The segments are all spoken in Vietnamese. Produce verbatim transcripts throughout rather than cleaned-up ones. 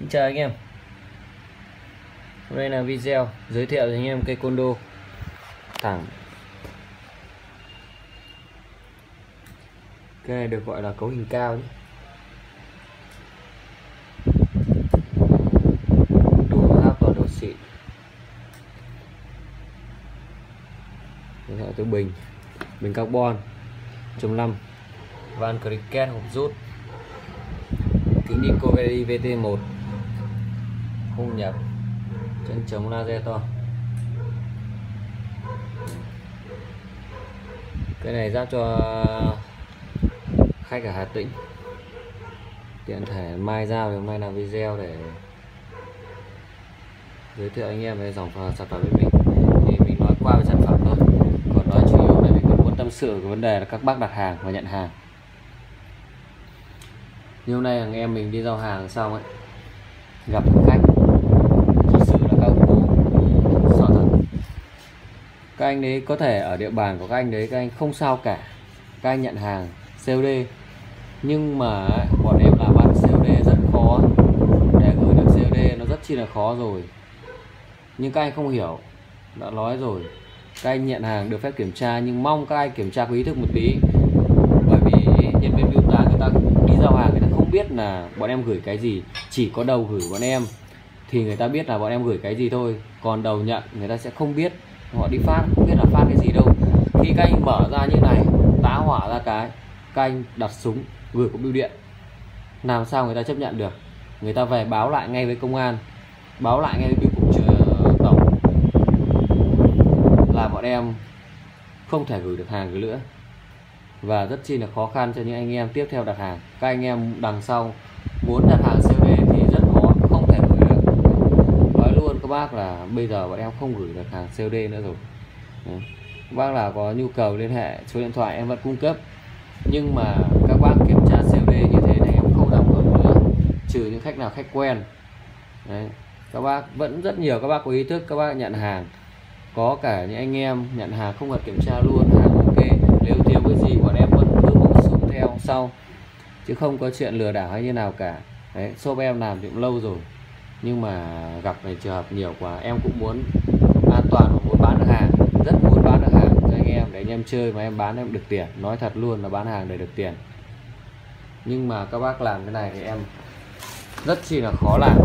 Xin chào anh em. Hôm nay là video giới thiệu cho anh em cây Condor thẳng. Cây này được gọi là cấu hình cao nhé. Đủ áp và độ xịn. Điện thoại từ bình, bình carbon, chùm năm, van cricket hộp rút, kính Dico vê tê một, khung nhập, chân chống laser to. Cái này giao cho khách ở Hà Tĩnh. Tiện thể mai giao thì hôm nay làm video để giới thiệu anh em về dòng sản phẩm của mình. Thì mình nói qua về sản phẩm thôi. Còn nói chủ yếu là mình còn muốn tâm sự cái vấn đề là các bác đặt hàng và nhận hàng. Như hôm nay anh em mình đi giao hàng xong ấy, gặp khách thật sự là các ông sợ thật. Các anh đấy có thể ở địa bàn của các anh đấy các anh không sao cả, các anh nhận hàng xê ô đê, nhưng mà bọn em làm ăn xê ô đê rất khó, để gửi được xê ô đê nó rất chi là khó rồi. Nhưng các anh không hiểu, đã nói rồi, các anh nhận hàng được phép kiểm tra, nhưng mong các anh kiểm tra có ý thức một tí, bởi vì nhân viên biêu tá người ta đi giao hàng người ta không biết là bọn em gửi cái gì, chỉ có đầu gửi bọn em thì người ta biết là bọn em gửi cái gì thôi, còn đầu nhận người ta sẽ không biết, họ đi phát không biết là phát cái gì đâu. Khi các anh mở ra như này, tá hỏa ra cái, các anh đặt súng gửi có bưu điện, làm sao người ta chấp nhận được? Người ta về báo lại ngay với công an, báo lại ngay với biêu cục tổng là bọn em không thể gửi được hàng cái nữa, và rất chi là khó khăn cho những anh em tiếp theo đặt hàng. Các anh em đằng sau muốn đặt hàng xê ô đê thì rất khó, không thể gửi được. Nói luôn các bác là bây giờ bọn em không gửi được hàng xê ô đê nữa rồi. Đấy. Các bác là có nhu cầu liên hệ số điện thoại em vẫn cung cấp, nhưng mà các bác kiểm tra xê ô đê như thế này em không làm được nữa, trừ những khách nào khách quen. Đấy. Các bác vẫn rất nhiều các bác có ý thức, các bác nhận hàng, có cả những anh em nhận hàng không cần kiểm tra luôn, hàng ok, nếu thiếu cái gì bọn em vẫn cứ bổ sung theo sau, chứ không có chuyện lừa đảo hay như nào cả. Đấy, shop em làm thì cũng lâu rồi, nhưng mà gặp này trường hợp nhiều quá, em cũng muốn an toàn và muốn bán được hàng, rất muốn bán được hàng cho anh em để anh em chơi mà em bán em được tiền, nói thật luôn là bán hàng để được tiền. Nhưng mà các bác làm cái này thì em rất chi là khó làm,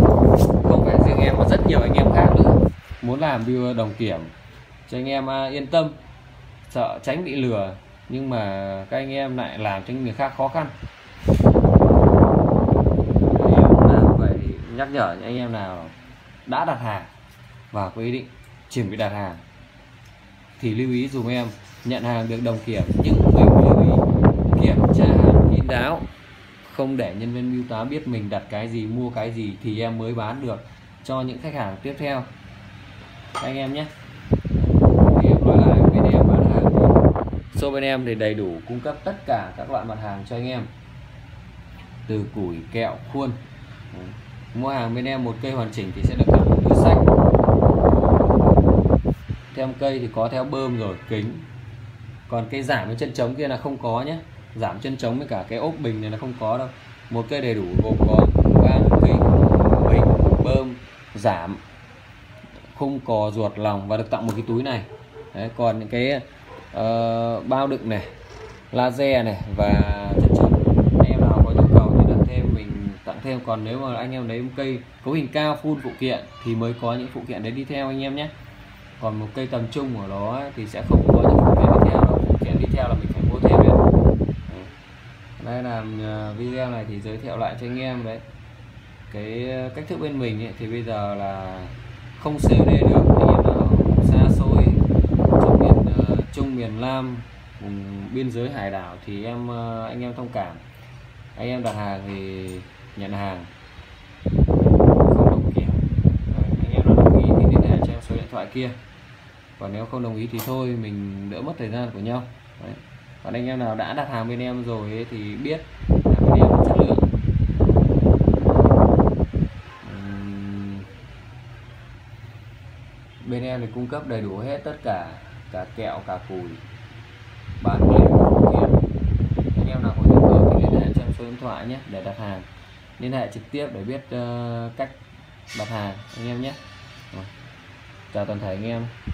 không phải riêng em mà rất nhiều anh em khác nữa muốn làm view đồng kiểm cho anh em yên tâm, sợ tránh bị lừa, nhưng mà các anh em lại làm cho người khác khó khăn. Vậy nhắc nhở những anh em nào đã đặt hàng và có ý định chuẩn bị đặt hàng thì lưu ý dùm em, nhận hàng được đồng kiểm nhưng mình lưu ý kiểm tra hàng kín đáo, không để nhân viên bưu tá biết mình đặt cái gì, mua cái gì thì em mới bán được cho những khách hàng tiếp theo. Các anh em nhé. Shop bên em thì đầy đủ cung cấp tất cả các loại mặt hàng cho anh em, từ củi, kẹo, khuôn. Mua hàng bên em một cây hoàn chỉnh thì sẽ được cả một túi xách, theo cây thì có theo bơm rồi kính, còn cây giảm với chân trống kia là không có nhé, giảm chân trống với cả cái ốp bình này là không có đâu. Một cây đầy đủ gồm có van, kính, bình, bơm, giảm, khung, cò, ruột, lòng và được tặng một cái túi này. Đấy, còn những cái Uh, bao đựng này, laser này và chân trống, anh em nào có nhu cầu thì đặt thêm, mình tặng thêm. Còn nếu mà anh em lấy một cây cấu hình cao full phụ kiện thì mới có những phụ kiện đấy đi theo anh em nhé. Còn một cây tầm trung của nó ấy, thì sẽ không có những phụ kiện đi theo, phụ kiện đi theo là mình phải mua thêm đấy. Đây là video này thì giới thiệu lại cho anh em đấy, cái cách thức bên mình ấy, thì bây giờ là không xê ô đê được, anh em nào xa xôi Trung miền Nam, vùng biên giới hải đảo thì em anh em thông cảm, anh em đặt hàng thì nhận hàng không đồng kiểm. Anh em đồng ý thì liên hệ cho em số điện thoại kia, còn nếu không đồng ý thì thôi, mình đỡ mất thời gian của nhau. Đấy. Còn anh em nào đã đặt hàng bên em rồi ấy, thì biết là bên em chất lượng, uhm. bên em thì cung cấp đầy đủ hết tất cả, cả kẹo, cả củi, bán kẹo. Anh em nào có nhu cầu thì liên hệ cho em số điện thoại nhé để đặt hàng. liên hệ trực tiếp để biết uh, cách đặt hàng anh em nhé. Chào toàn thể anh em.